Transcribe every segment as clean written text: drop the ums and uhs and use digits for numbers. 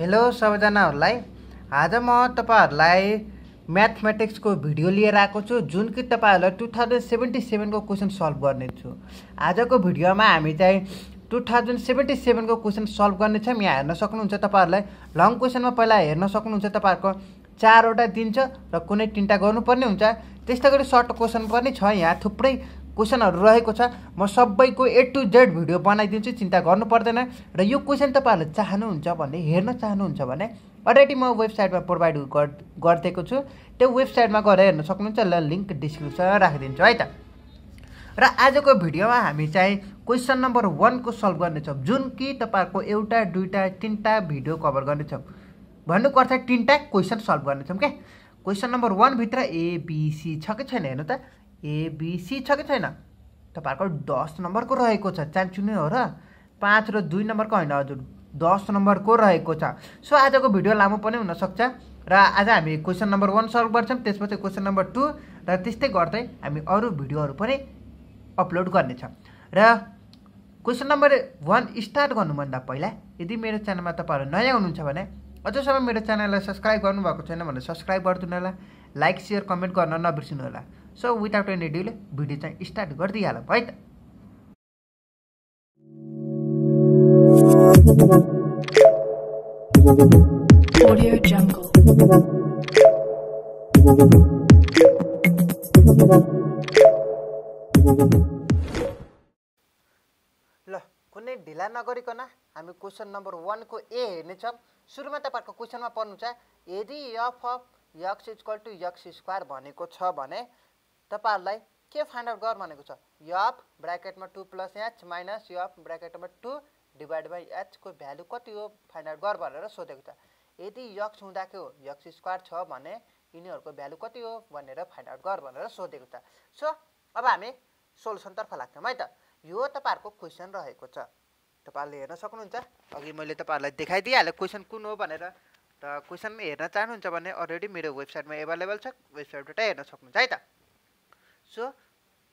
Hello सबैजनाहरुलाई, आज म तपाईहरुलाई मैथमेटिक्स को भिडियो लिएर आएको छु जुन कि तपाईहरुलाई 2077 को क्वेशन सल्भ गर्ने छु। आजको भिडियोमा हामी चाहिँ 2077 को क्वेशन सल्भ गर्ने छौं। यहाँ हेर्न सक्नुहुन्छ तपाईहरुलाई लङ क्वेशनमा पहिला हेर्न सक्नुहुन्छ तपाईहरुको 4 वटा दिन्छ र कुनै तीनटा गर्नुपर्ने हुन्छ। त्यस्तै गरी सर्ट क्वेशन पनि छ, यहाँ थुप्रै क्वेशनहरु रहेको छ। म सबैको A to Z भिडियो बनाइदिन्छु, चिन्ता गर्नु पर्दैन। र यो क्वेशन तपाईहरुले चाहनुहुन्छ भने, हेर्न चाहनुहुन्छ भने अलरेडी म वेबसाइटमा प्रोभाइड गरिदिएको छु, त्यो वेबसाइटमा गएर हेर्न सक्नुहुन्छ। ल लिंक डिस्क्रिप्सनमा राखिदिन्छु है त। र आजको भिडियोमा हामी चाहिँ क्वेशन नम्बर 1 को सल्भ गर्नेछौं जुन कि तपाईहरुको एउटा दुईटा तीनटा भिडियो कभर गर्नेछौं। भन्नुको अर्थ तीनटा क्वेशन सल्भ गर्नेछौं के। क्वेशन नम्बर 1 भित्र ABC छ कि छैन हेर्नु त, ABC छ कि छैन। तपाईहरुको 10 नम्बर को रहेको छ, चान्चु नै हो र 5 र 2 नम्बर को हैन, हजुर 10 नम्बर को रहेको छ। सो आजको भिडियो लामो पनि हुन सक्छ र आज हामी क्वेशन नम्बर 1 सल्भ गर्छौं, त्यसपछि क्वेशन नम्बर 2 र त्यस्तै गर्दै हामी अरु भिडियोहरु पनि अपलोड गर्ने छौं। र क्वेशन नम्बर 1 स्टार्ट गर्नु भन्दा पहिला यदि मेरो च्यानलमा तपाईहरु नयाँ हुनुहुन्छ भने, अझसम्म मेरो च्यानललाई सब्स्क्राइब गर्नु भएको छैन भने सब्स्क्राइब गर्दिनु होला, लाइक शेयर कमेन्ट गर्न नबिर्सिनु होला। So without any delay video चाहिँ स्टार्ट गरिदिहालौँ है त। ल कुनै ढिला नगरिकन हामी क्वेशन नम्बर 1 को A हेर्नेछौँ। सुरुमा तपाईहरुको क्वेशनमा पर्नु छ, यदि f(x = x² भनेको छ भने तपाईहरुलाई के फाइन्ड आउट गर्नु भनेको छ। f ब्रैकेटमा 2 + h - f ब्रैकेटमा 2 / h को भ्यालु कति हो फाइन्ड आउट गर् भनेर सोधेको छ। यदि x हुँदाको x² छ भने यिनीहरुको भ्यालु कति हो भनेर फाइन्ड आउट गर् भनेर सोधेको छ। सो अब हामी सोलुसन तर्फ लाग्छौं है त। यो तपाईहरुको क्वेशन रहेको छ, तपाईहरुले हेर्न सक्नुहुन्छ। अघि मैले तपाईहरुलाई देखाइदिहाले क्वेशन कुन हो भनेर। र क्वेशन हेर्न चाहनुहुन्छ भने अलरेडी मेरो वेबसाइटमा अवेलेबल छ, वेबसाइटबाट हेर्न सक्नुहुन्छ है त। सो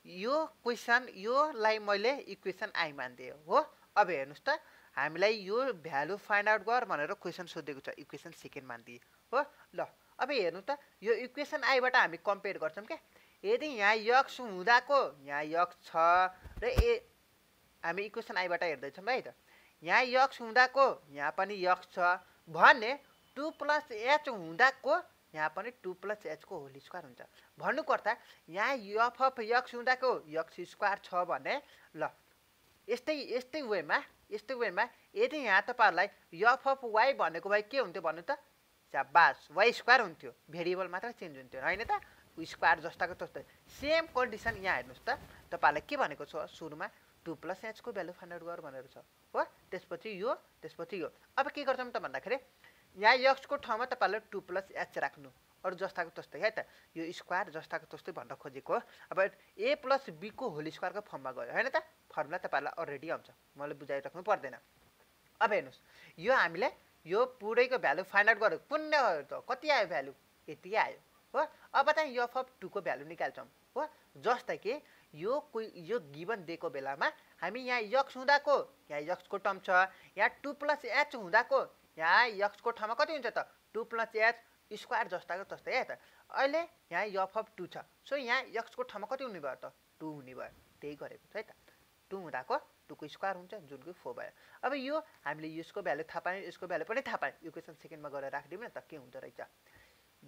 यो क्वेशन योलाई मैले इक्वेसन I मान्दे हो। अब हेर्नुस् त, हामीलाई यो भ्यालु फाइन्ड आउट गर भनेर क्वेशन सोधेको छ, इक्वेसन सेकेन्ड मान्दे हो। ल अब हेर्नु त, यो इक्वेसन I बाट हामी कम्पेयर गर्छौं के। यदि यहाँ x हुँदाको यहाँ x छ र हामी इक्वेसन I बाट हेर्दै छौं है त। यहाँ x हुँदाको यहाँ पनि x छ भने 2 + h हुँदाको यहाँ पनि 2 + h को होल स्क्वायर हुन्छ। भन्नुको अर्थ यहाँ f(x) हुँदाको x² छ भने ल यस्तै वेमा यदि यहाँ तपाईहरुलाई f(y) भनेको भए के हुन्थ्यो भन्नु त, शाबास y² हुन्थ्यो, भेरिएबल मात्र चेन्ज हुन्थ्यो हैन त, स्क्वायर जस्ताको त्यस्तै। सेम कन्डिसन यहाँ हेर्नुस् त, तपाईहरुलाई के भनेको छ सुरुमा 2 + h को भ्यालु फाइन्ड आउट गर भनेर छ हो, त्यसपछि यो। अब के गर्छौं त भन्दाखेरि यहाँ x को ठाउँमा तपाईले 2 + h राख्नु, अरु जस्ताको तस्तै है त, यो स्क्वायर जस्ताको तस्तै भन्न खोजेको हो। अब a + b को होल स्क्वायरको फर्ममा गयो हैन त, फर्मुला तपाईलाई अलरेडी आउँछ, मैले बुझाइराख्नु पर्दैन। अब हेर्नुस्, यो हामीले यो पुरैको भ्यालु फाइन्ड आउट गर्यो, पुण्य हो त, कति आयो भ्यालु, यति आयो हो। अब चाहिँ f(2) को भ्यालु निकाल्छौं हो। जस्तै कि यो गिवन दिएको बेलामा हामी यहाँ x हुँदाको यहाँ x को टर्म छ, यहाँ 2 + h हुँदाको यहाँ x को ठाउँमा कति हुन्छ त 2 + h² जस्ताको तस्तै है त। अहिले यहाँ f(2) छ, सो यहाँ x को ठाउँमा कति हुने भयो त 2 हुने भयो, त्यही गरेको छ है त। 2 हुँदाको 2 को स्क्वायर हुन्छ जुन कि 4 भयो। अब यो हामीले यसको भ्यालु थाहा पायौं, यसको भ्यालु पनि थाहा पायौं, इक्वेसन सेकेन्डमा गएर राखिदिउँ न त के हुँदो रहेछ।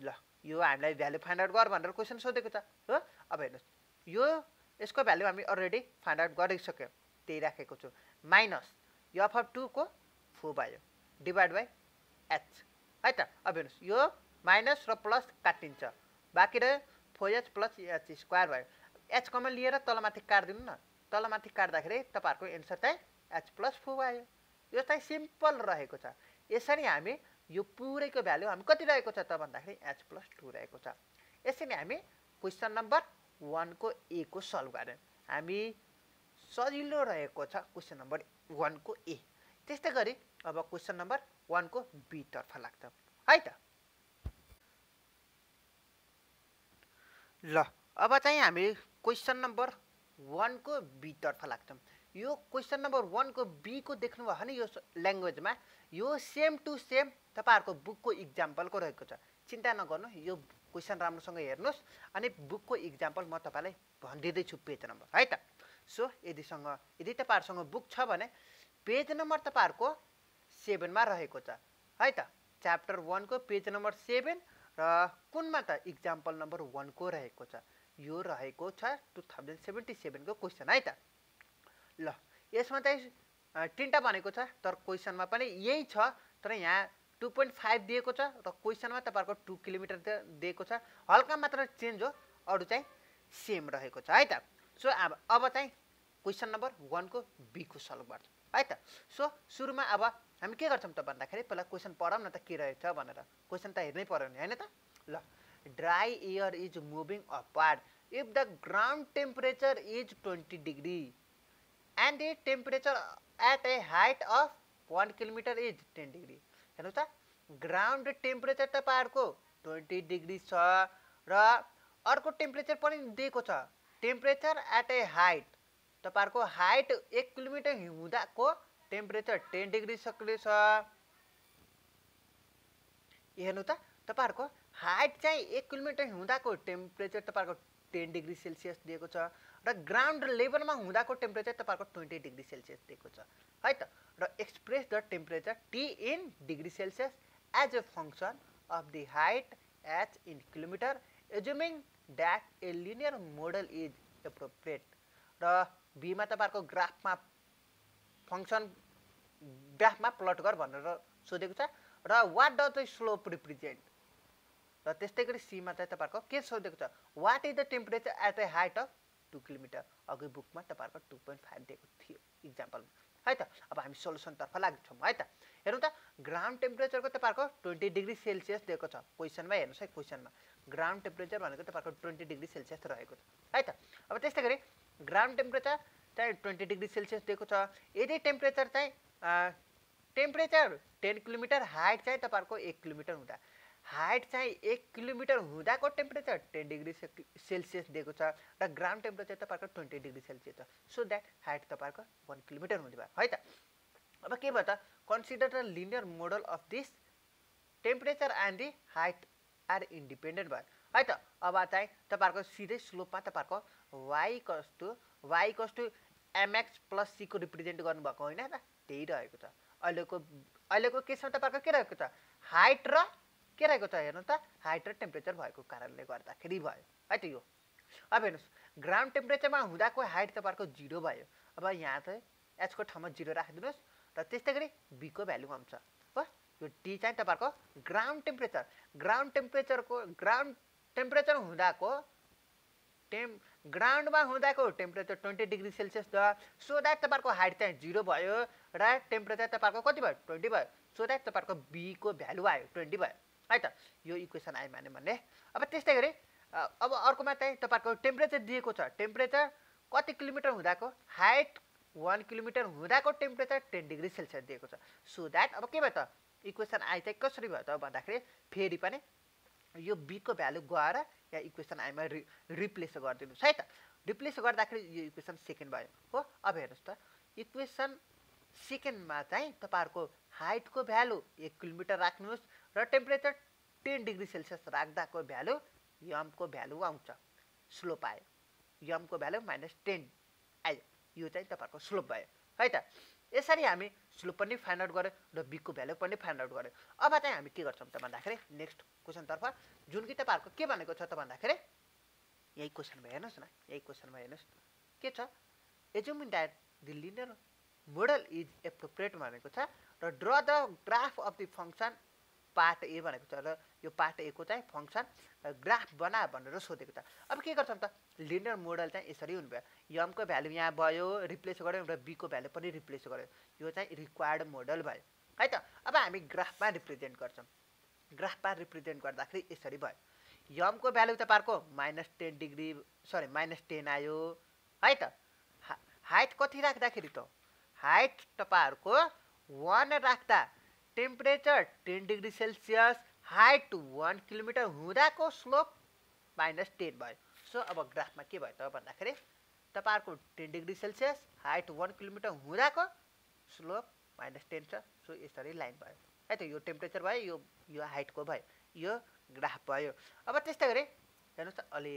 ल यो हामीलाई भ्यालु फाइन्ड आउट गर भनेर क्वेशन सोधेको छ हो। अब हेर्नुस्, यो यसको भ्यालु हामी अलरेडी फाइन्ड आउट गरिसक्यौं, त्यही राखेको छु -f(2) को 4 भयो / h है त। अब हेर्नुस्, यो माइनस र प्लस काटिन्छ, बाँकी रह्यो 4h + h² भयो। h कमन लिएर तलमाथि काट्दिनु न, तलमाथि काट्दाखेरि तपाईहरुको एन्सर चाहिँ h + 4 आयो। यो चाहिँ सिम्पल रहेको छ। यसरी हामी यो पुरैको भ्यालु हामी कति रहेको छ त भन्दाखेरि h + 2 रहेको छ। यसरी हामी क्वेशन नम्बर 1 को A को सल्भ गर्यौं, हामी सजिलो रहेको छ क्वेशन नम्बर 1 को A। त्यस्तै गरी अब क्वेशन नम्बर 1 को B तर्फ लाग्छौं है त। ल अब चाहिँ हामी क्वेशन नम्बर 1 को B तर्फ लाग्छौं। यो क्वेशन नम्बर 1 को B को देख्नुभयो भने यो ल्याङ्ग्वेजमा यो सेम टू सेम तपाईहरुको बुक को एक्जाम्पल को रहेको छ। चिन्ता नगर्नु, यो क्वेशन राम्रोसँग हेर्नुस् अनि बुक को एक्जाम्पल म तपाईलाई भन्दिदै छु पेज नम्बर, है त। सो यदि तपाईहरुसँग बुक छ भने पेज नम्बर तपाईहरुको 7 मा रहेको छ, है त। च्याप्टर 1 को पेज नम्बर 7 र कुनमा त एक्जाम्पल नम्बर 1 को रहेको छ। यो रहेको छ 2077 को क्वेशन, है त। ल यसमा चाहिँ तीनटा भनेको छ, तर क्वेशनमा पनि यही छ, तर यहाँ 2.5 दिएको छ र क्वेशनमा तपाईहरुको 2 किलोमिटर दिएको छ। हल्का मात्र चेन्ज हो, अरु चाहिँ सेम रहेको छ, है त। सो अब चाहिँ क्वेशन नम्बर 1 को बी को सल्भ गर्छ, है त। सो सुरुमा अब हामी के गर्छौं त भन्दाखेरि पहिला क्वेशन पढौं न त के रहेछ भनेर। क्वेशन त हेर्नै पर्यो नि, हैन त। ल, dry air is moving upward if the ground temperature is 20 degree and the temperature at a height of 1 kilometer is 10 degree. हेर्नु त, ग्राउन्ड टेम्परेचर तपाईहरुको 20 डिग्री छ र अर्को टेम्परेचर पनि दिएको छ, टेम्परेचर एट ए हाइट, तपाईहरुको हाइट 1 किलोमिटर हुँदाको टेम्परेचर 10 डिग्री सक्ले छ। हेर्नु त, तपाईहरुको हाइट चाहिँ 1 किलोमिटर हुँदाको टेम्परेचर तपाईहरुको 10 डिग्री सेल्सियस दिएको छ र ग्राउन्ड लेभलमा हुँदाको टेम्परेचर तपाईहरुको 20 डिग्री सेल्सियस दिएको छ, है त। र express the temperature T in degree Celsius as a function of the height H in kilometre assuming that a linear model is appropriate. र B मा तपाईहरुको ग्राफमा फंक्शन ग्राफमा प्लट गर भनेर सोधेको छ र what does the slope represent, र त्यस्तै गरी C मा चाहिँ तपाईहरुको के सोधेको छ, what is the temperature at a height of 2 kilometre. अघि बुकमा तपाईहरुको 2.5 दिएको थियो एक्जाम्पलमा, है त। अब हामी सोलुसन तर्फ लाग्छौं, है त। हेर्नु त, ग्राउन्ड टेम्परेचरको तपाईहरुको 20 डिग्री सेल्सियस दिएको छ क्वेशनमा, हेर्नुस् है क्वेशनमा ग्राउन्ड टेम्परेचर भनेको तपाईहरुको 20 डिग्री सेल्सियस रहेको छ, है त। अब त्यस्तै गरी ग्राउन्ड टेम्परेचर चाहिँ 20 डिग्री सेल्सियस दिएको छ। यदि टेम्परेचर 10 किलोमिटर, हाइट चाहिँ तपाईहरुको 1 किलोमिटर हुँदा, हाइट चाहिँ 1 किलोमिटर हुँदाको टेम्परेचर 10 डिग्री सेल्सियस दिएको छ र ग्राउन्ड टेम्परेचर तपाईहरुको 20 डिग्री सेल्सियस छ, सो दैट हाइट तपाईहरुको 1 किलोमिटर हुँदै भयो, है त। अब के भयो त, consider the linear model of this temperature and the height are independent भयो, है त। अब चाहिँ तपाईहरुको सिधै स्लोपमा तपाईहरुको y = mx + c को रिप्रेजेन्ट गर्नु भएको हैन त, त्यही रहेको छ। अहिलेको केसमा तपाईहरुको के रहेको छ, हाइट र के रहेको छ, हेर्नु त, हाइट र टेम्परेचर भएको कारणले गर्दाखेरि भयो, है त यो। अब हेर्नुस्, ग्राउन्ड टेम्परेचरमा हुँदाको हाइट तपाईहरुको 0 भयो। अब यहाँ चाहिँ h को ठाउँमा 0 राखिदिनुस् र त्यस्तै गरी b को भ्यालु आउँछ। हो, यो t चाहिँ तपाईहरुको ग्राउन्ड टेम्परेचर हुँदाको ग्राउन्डमा हुँदाको टेम्परेचर 20 डिग्री सेल्सियस छ, सो दैट तपाईहरुको हाइट चाहिँ 0 भयो र टेम्परेचर तपाईहरुको कति भयो, 20 भयो, सो दैट तपाईहरुको b को भ्यालु आयो 20 भयो, है त। यो इक्वेसन आयो माने भन्ने। अब त्यस्तै गरी अब अर्कोमा चाहिँ तपाईहरुको टेम्परेचर दिएको छ, टेम्परेचर कति किलोमिटर हुँदाको हाइट 1 किलोमिटर हुँदाको टेम्परेचर 10 डिग्री सेल्सियस दिएको छ, सो दैट अब के भयो त, इक्वेसन आइ चाहिँ कसरी भयो त भन्दाखेरि फेरि पनि यो b को भ्यालु गएर या इक्वेसन आइमा रिप्लेस गरिदिनुस्, है त। रिप्लेस गर्दाखेरि यो इक्वेसन सेकेन्ड भयो। हो, अब हेर्नुस् त, इक्वेसन सेकेन्डमा चाहिँ तपाईहरुको हाइट को भ्यालु 1 किलोमिटर राख्नुस् र टेम्परेचर 10 डिग्री सेल्सियस राख्दाको भ्यालु m को भ्यालु आउँछ, स्लोप आयो, m को भ्यालु -10 आयो, यो चाहिँ तपाईहरुको स्लोप भयो, है त। यसरी हामी स्लोप पनि फाइन्ड आउट गर्यो र b को भ्यालु पनि फाइन्ड आउट गर्यो। अब चाहिँ हामी के गर्छौं त भन्दाखेरि नेक्स्ट क्वेशन तर्फ, जुन कि तपाईहरुको के भनेको छ त भन्दाखेरि यही क्वेशनमा हेर्नुस् के छ, assume that the linear model is appropriate भनेको छ र draw the graph of the function part ए भनेको छ र यो पार्ट ए को चाहिँ फंक्शन ग्राफ बना भनेर सोधेको छ। अब के गर्छौं त, लिनियर मोडल चाहिँ यसरी हुनुभयो, m को भ्यालु यहाँ भयो, रिप्लेस गर्यौं र b को भ्यालु पनि रिप्लेस गर्यौं, यो चाहिँ रिक्वायर्ड मोडल भयो, है त। अब हामी ग्राफमा रिप्रेजेन्ट गर्छौं, ग्राफमा रिप्रेजेन्ट गर्दाखेरि यसरी भयो, m को भ्यालु तपाईहरुको -10 आयो, है त। हाइट कति राख्दाखेरि त हाइट तपाईहरुको 1 राख्दा temperature 10 degree Celsius, height 1 kilometre हुँदाको स्लोप -10 भयो। सो अब ग्राफमा के भयो त भन्दाखेरि तपाईहरुको 10 डिग्री सेल्सियस, हाइट 1 किलोमिटर हुँदाको स्लोप -10 छ, सो यसरी लाइन भयो है त यो टेम्परेचर भयो यो हाइट को भयो यो ग्राफ भयो। अब त्यस्तै गरे हेर्नुस् त अलि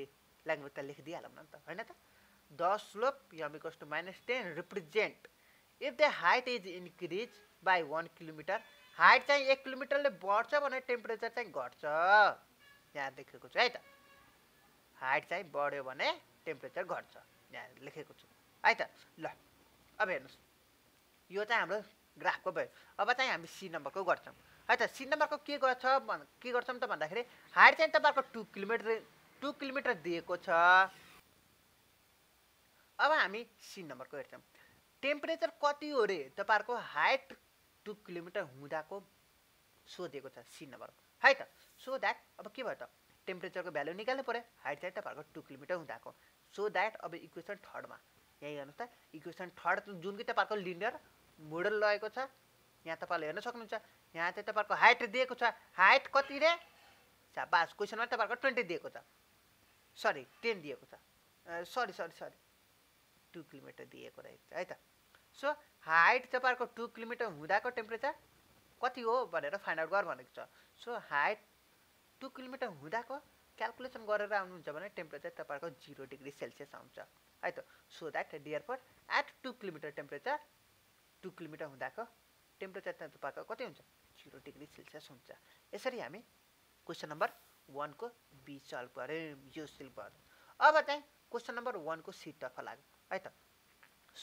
ल्याङ्ग्वेज त लेखिदिइ हालौँ न त हैन त the slope m = -10 represent if the height is increase by 1 kilometre height चाहिँ 1 किलोमिटरले बढ्छ भने टेम्परेचर चाहिँ घट्छ यहाँ लेखेको छु है त हाइट चाहिँ बढ्यो भने टेम्परेचर घट्छ यहाँ लेखेको छु है त। ल अब हेर्नुस् यो चाहिँ हाम्रो ग्राफको भयो। अब चाहिँ हामी सी नम्बरको गर्छौँ है त। सी नम्बरको के गर्छ के गर्छौँ त भन्दाखेरि हाइट चाहिँ तपाईँको 2 किलोमिटर दिएको छ। अब हामी सी नम्बरको हेर्छौँ टेम्परेचर कति हो रे तपाईँको हाइट 2 किलोमिटर हुँदाको सोधेको छ सी नम्बर है त। सो द्याट अब के भयो त टेम्परेचरको भ्यालु निकाल्नु पर्यो हाइट चाहिँ तपाईँको 2 किलोमिटर हुँदाको। सो द्याट अब इक्वेसन थर्डमा यही हेर्नुहोस् त इक्वेसन थर्ड जुन कि तपाईँको लिनियर मोडल लगेको छ यहाँ तपाईँले हेर्न सक्नुहुन्छ यहाँ चाहिँ तपाईँको हाइट दिएको छ हाइट कति रे बास क्वेसनमा तपाईँको 20 दिएको छ सरी 10 दिएको छ सरी सरी सरी 2 किलोमिटर दिएको रहेछ है त। सो हाइट तपाईँको 2 किलोमिटर हुँदाको टेम्परेचर कति हो भनेर फाइन्ड आउट गर भनेको छ। सो हाइट 2 किलोमिटर हुँदाको क्यालकुलेसन गरेर आउनुहुन्छ भने टेम्परेचर तपाईँको 0 डिग्री सेल्सियस आउँछ है त। So that therefore at 2 kilometre temperature 2 kilometre हुँदाको टेम्परेचर चाहिँ तपाईँको कति हुन्छ 0 डिग्री सेल्सियस हुन्छ। यसरी हामी क्वेसन नम्बर 1 को बी सल्भ गऱ्यौँ यो सल्भ गऱ्यौँ। अब चाहिँ क्वेसन नम्बर 1 को सीतर्फ लाग्यौँ है त।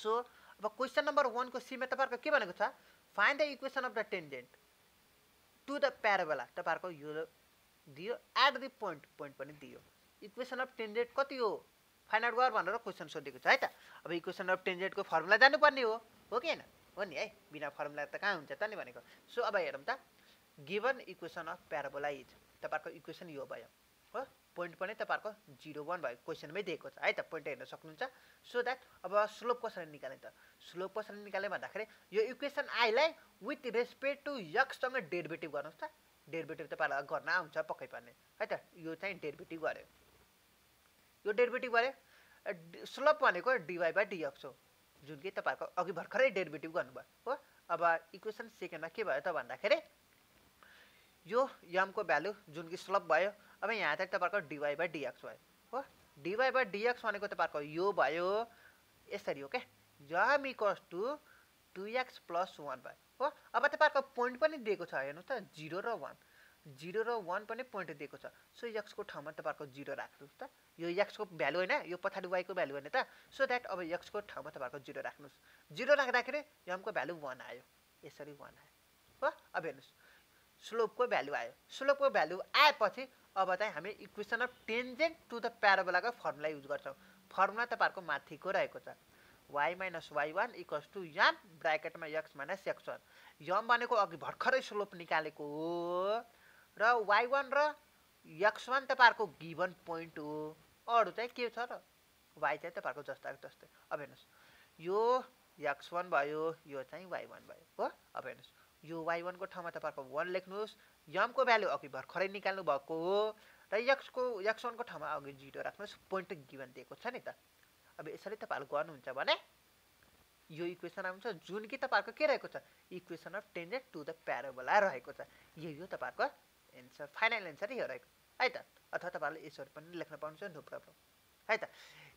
सो अब क्वेसन नम्बर 1 को सीमा तपाईँको के भनेको छ find the equation of the tangent to the parabola तपाईँको यो दियो एट द पोइन्ट पोइन्ट पनि दियो इक्वेसन अफ टेन्जेन्ट कति हो फाइन्ड आउट गर भनेर क्वेसन सोधेको छ है त। अब इक्वेसन अफ टेन्जेन्टको फर्मुला जानुपर्ने हो कि होइन हो नि है बिना फर्मुला त कहाँ हुन्छ त नि भनेको। सो अब हेरौँ त given equation of parabola is तपाईँको इक्वेसन यो भयो हो पोइन्ट पनि तपाईँको 0.1 भयो क्वेसनमै दिएको छ है त पोइन्ट हेर्न सक्नुहुन्छ। सो द्याट अब स्लोप कसरी निकाल्ने त स्लोप कसरी निकाल्ने भन्दाखेरि यो इक्वेसन आईलाई विथ रेस्पेक्ट टु एक्ससँग डेरिभेटिभ गर्नुहोस् त डेरिभेटिभ तपाईँलाई गर्न आउँछ पक्कै पर्ने है त। यो चाहिँ डेरिभेटिभ गऱ्यो यो डेरिभेटिभ गऱ्यो स्लोप भनेको dy/dx हो जुन कि तपाईहरुको अघि भर्खरै डेरिभेटिभ गर्नुभयो हो। अब इक्वेसन सेकेन्डमा के भयो त भन्दाखेरि यो m को भ्यालु जुन कि स्लोप भयो अब यहाँ चाहिँ तपाईहरुको dy/dx भयो हो dy/dx भनेको तपाईहरुको यो भयो यसरी हो के m = 2x + 1 भयो हो। अब तपाईहरुको पोइन्ट पनि दिएको छ हेर्नुस् त 0 र 1 पनि पोइन्ट दिएको छ। सो x को ठाउँमा तपाईहरुको 0 राख्नुस् त यो x को भ्यालु हैन यो पछाडी y को भ्यालु हैन त। सो द्याट अब x को ठाउँमा तपाईहरुको 0 राख्नुस् 0 राख्दाखेरि m को भ्यालु 1 आयो यसरी 1 आयो हो। अब हेर्नुस् स्लोपको भ्यालु आयो स्लोपको भ्यालु आएपछि अब चाहिँ हामी equation of tangent to the प्याराबोलाको फर्मुला युज गर्छौँ। फर्मुला तपाईहरुको माथिको रहेको छ y - y1 = m (x - x1) m भनेको अघि भर्खरै स्लोप निकालेको हो र y1 र x1 तपाईहरुको गिवन पोइन्ट हो अरु चाहिँ के छ र y चाहिँ तपाईहरुको जस्ताको जस्तै। अब हेर्नुस् यो x1 भयो यो चाहिँ y1 भयो हो। अब हेर्नुस् यो y1 को ठाउँमा तपाईहरुको 1 लेख्नुस् m को भ्यालु अघि भर्खरै निकाल्नु भएको हो र x1 को ठाउँमा अघि 0 राख्नुस् पोइन्ट गिवन दिएको छ नि त। अब यसरी तपाईहरुले गर्नुहुन्छ भने यो इक्वेसन आउँछ जुन कि तपाईहरुको के रहेको छ equation of tangent to the parabola रहेको छ। यो तपाईहरुको एन्सर फाइनल एन्सर यो रहेको है त। अथवा तपाईहरुले यसरी पनि लेख्न पाउनुहुन्छ नो प्रब्लम है त।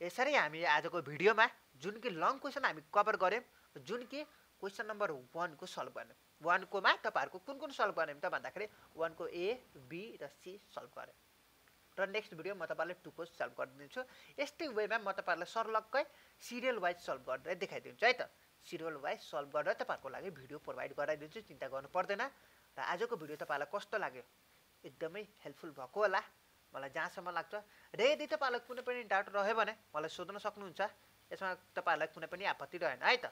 यसरी हामी आजको भिडियोमा जुन कि लङ क्वेसन हामी कभर गऱ्यौँ जुन कि क्वेसन नम्बर 1 को सल्भ गर्ने 1 कोमा तपाईहरुको कुन सल्भ गर्ने त भन्दाखेरि 1 को ए बी र सी सल्भ गरे र नेक्स्ट भिडियो म तपाईहरुलाई 2 को सल्भ गरिदिन्छु। यस्तै वेमा म तपाईहरुलाई सर्लक्कै सिरियल वाइज सल्भ गरेर देखाइदिन्छु है त। सिरियल वाइज सल्भ गरेर तपाईहरुको लागि भिडियो प्रोभाइड गराइदिन्छु चिन्ता गर्नु पर्दैन। र आजको भिडियो तपाईहरुलाई कस्तो लाग्यो एकदमै हेल्पफुल भएको होला मलाई जहाँसम्म लाग्छ र यदि तपाईहरुलाई कुनै पनि डाउट रह्यो भने मलाई सोध्न सक्नुहुन्छ यसमा तपाईहरुलाई कुनै पनि आपत्ति रहेन है त।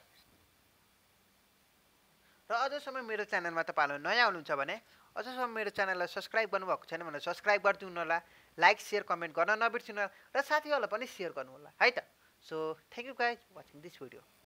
र अझसम्म मेरो च्यानलमा तपाईहरुलाई नयाँ हुनुहुन्छ भने अझसम्म मेरो च्यानललाई सब्स्क्राइब गर्नुभएको छैन भने सब्स्क्राइब गरिदिनु होला लाइक सेयर कमेन्ट गर्न नबिर्सिनु होला र साथीहरूलाई पनि सेयर गर्नु होला है त। So thank you guys watching this video.